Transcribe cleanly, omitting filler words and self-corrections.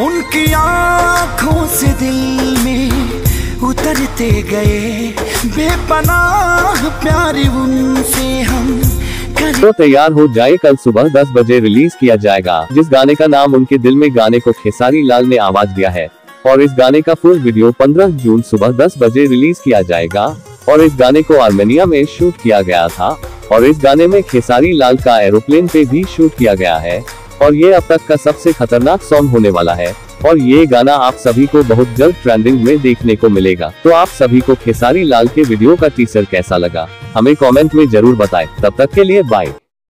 उनकी आंखों से दिल में उतरते गए बेपनाह प्यार उनसे हम। तो तैयार हो जाए, कल सुबह 10 बजे रिलीज किया जाएगा जिस गाने का नाम उनके दिल में। गाने को खेसारी लाल ने आवाज दिया है और इस गाने का फुल वीडियो 15 जून सुबह 10 बजे रिलीज किया जाएगा। और इस गाने को आर्मेनिया में शूट किया गया था और इस गाने में खेसारी लाल का एरोप्लेन पे भी शूट किया गया है और ये अब तक का सबसे खतरनाक सॉन्ग होने वाला है और ये गाना आप सभी को बहुत जल्द ट्रेंडिंग में देखने को मिलेगा। तो आप सभी को खेसारी लाल के वीडियो का टीजर कैसा लगा हमें कमेंट में जरूर बताएं। तब तक के लिए बाय।